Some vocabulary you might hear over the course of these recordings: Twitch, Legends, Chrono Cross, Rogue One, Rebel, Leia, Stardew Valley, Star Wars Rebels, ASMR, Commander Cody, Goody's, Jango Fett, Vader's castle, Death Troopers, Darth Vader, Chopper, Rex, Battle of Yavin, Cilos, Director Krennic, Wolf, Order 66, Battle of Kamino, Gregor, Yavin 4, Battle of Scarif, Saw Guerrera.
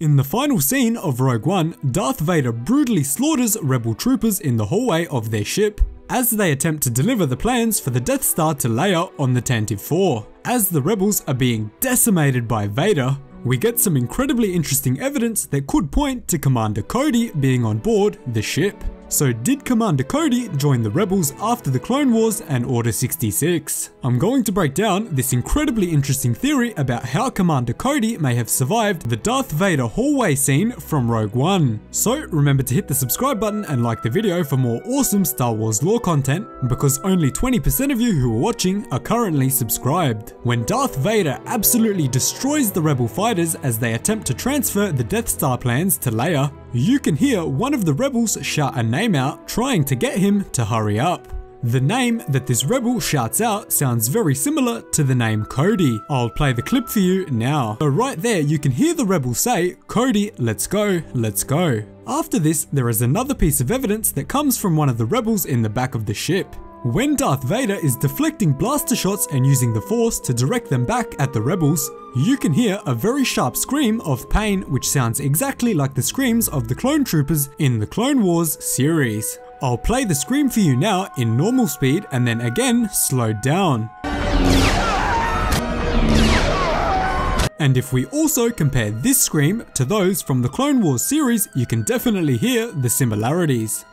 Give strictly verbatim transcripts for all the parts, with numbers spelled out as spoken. In the final scene of Rogue One, Darth Vader brutally slaughters rebel troopers in the hallway of their ship as they attempt to deliver the plans for the Death Star to Leia on the Tantive four. As the rebels are being decimated by Vader, we get some incredibly interesting evidence that could point to Commander Cody being on board the ship. So did Commander Cody join the rebels after the Clone Wars and Order sixty-six? I'm going to break down this incredibly interesting theory about how Commander Cody may have survived the Darth Vader hallway scene from Rogue One. So remember to hit the subscribe button and like the video for more awesome Star Wars lore content, because only twenty percent of you who are watching are currently subscribed. When Darth Vader absolutely destroys the rebel fighters as they attempt to transfer the Death Star plans to Leia, you can hear one of the rebels shout a name out, trying to get him to hurry up. The name that this rebel shouts out sounds very similar to the name Cody. I'll play the clip for you now. So right there you can hear the rebel say, "Cody, let's go, let's go." After this, there is another piece of evidence that comes from one of the rebels in the back of the ship. When Darth Vader is deflecting blaster shots and using the Force to direct them back at the rebels, you can hear a very sharp scream of pain, which sounds exactly like the screams of the clone troopers in the Clone Wars series. I'll play the scream for you now in normal speed and then again slowed down. And if we also compare this scream to those from the Clone Wars series, you can definitely hear the similarities.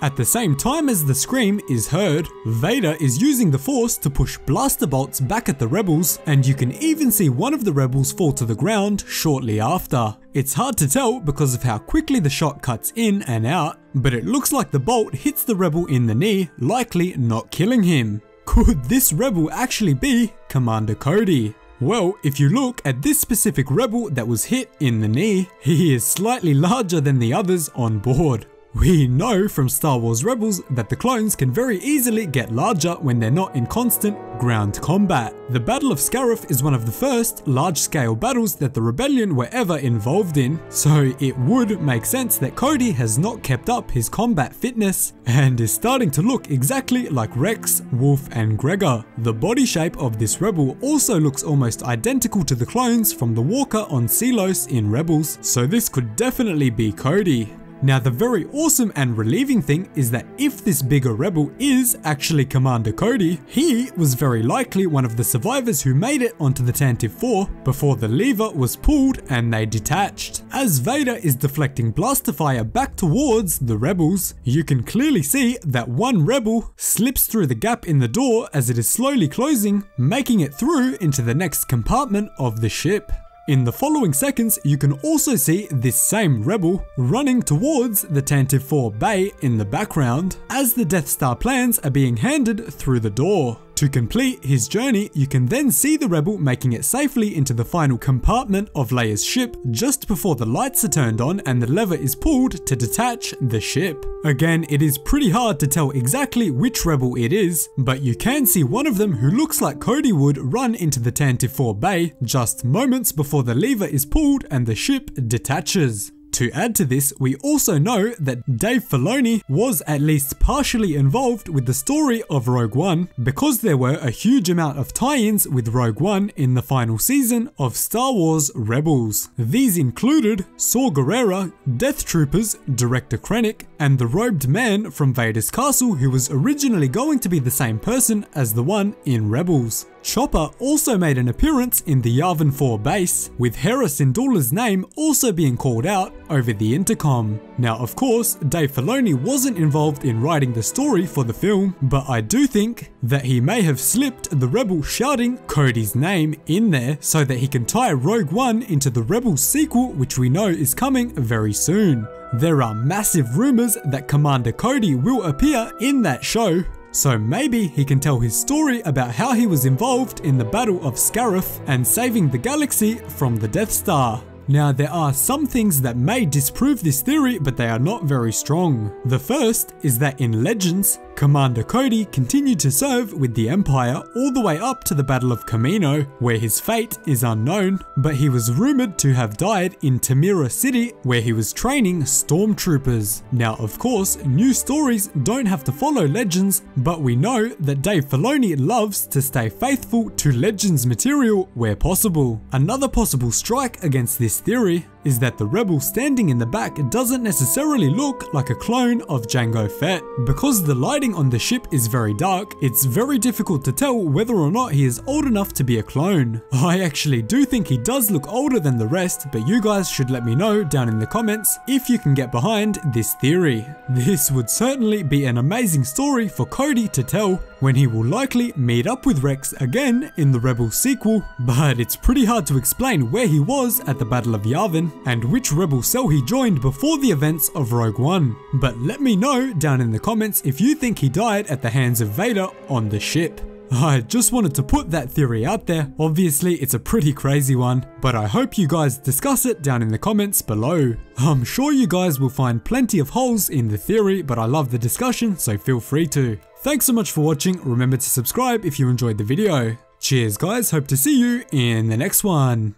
At the same time as the scream is heard, Vader is using the Force to push blaster bolts back at the rebels, and you can even see one of the rebels fall to the ground shortly after. It's hard to tell because of how quickly the shot cuts in and out, but it looks like the bolt hits the rebel in the knee, likely not killing him. Could this rebel actually be Commander Cody? Well, if you look at this specific rebel that was hit in the knee, he is slightly larger than the others on board. We know from Star Wars Rebels that the clones can very easily get larger when they're not in constant ground combat. The Battle of Scarif is one of the first large-scale battles that the Rebellion were ever involved in, so it would make sense that Cody has not kept up his combat fitness and is starting to look exactly like Rex, Wolf and Gregor. The body shape of this rebel also looks almost identical to the clones from the walker on Cilos in Rebels, so this could definitely be Cody. Now, the very awesome and relieving thing is that if this bigger rebel is actually Commander Cody, he was very likely one of the survivors who made it onto the Tantive four before the lever was pulled and they detached. As Vader is deflecting blaster fire back towards the rebels, you can clearly see that one rebel slips through the gap in the door as it is slowly closing, making it through into the next compartment of the ship. In the following seconds, you can also see this same rebel running towards the Tantive four bay in the background as the Death Star plans are being handed through the door. To complete his journey, you can then see the rebel making it safely into the final compartment of Leia's ship just before the lights are turned on and the lever is pulled to detach the ship. Again, it is pretty hard to tell exactly which rebel it is, but you can see one of them who looks like Cody would run into the Tantive four bay just moments before the lever is pulled and the ship detaches. To add to this, we also know that Dave Filoni was at least partially involved with the story of Rogue One, because there were a huge amount of tie-ins with Rogue One in the final season of Star Wars Rebels. These included Saw Guerrera, Death Troopers, Director Krennic, and the robed man from Vader's castle, who was originally going to be the same person as the one in Rebels. Chopper also made an appearance in the Yavin four base, with Hera Syndulla's name also being called out over the intercom. Now, of course, Dave Filoni wasn't involved in writing the story for the film, but I do think that he may have slipped the rebel shouting Cody's name in there so that he can tie Rogue One into the Rebels sequel, which we know is coming very soon. There are massive rumors that Commander Cody will appear in that show, so maybe he can tell his story about how he was involved in the Battle of Scarif and saving the galaxy from the Death Star. Now, there are some things that may disprove this theory, but they are not very strong. The first is that in Legends, Commander Cody continued to serve with the Empire all the way up to the Battle of Kamino, where his fate is unknown, but he was rumoured to have died in Tamira City, where he was training stormtroopers. Now of course, new stories don't have to follow Legends, but we know that Dave Filoni loves to stay faithful to Legends material where possible. Another possible strike against this theory is that the rebel standing in the back doesn't necessarily look like a clone of Jango Fett. Because the lighting on the ship is very dark, it's very difficult to tell whether or not he is old enough to be a clone. I actually do think he does look older than the rest, but you guys should let me know down in the comments if you can get behind this theory. This would certainly be an amazing story for Cody to tell, when he will likely meet up with Rex again in the Rebel sequel, but it's pretty hard to explain where he was at the Battle of Yavin, and which rebel cell he joined before the events of Rogue One. But let me know down in the comments if you think he died at the hands of Vader on the ship. I just wanted to put that theory out there. Obviously it's a pretty crazy one, but I hope you guys discuss it down in the comments below. I'm sure you guys will find plenty of holes in the theory, but I love the discussion, so feel free to. Thanks so much for watching, remember to subscribe if you enjoyed the video. Cheers guys, hope to see you in the next one.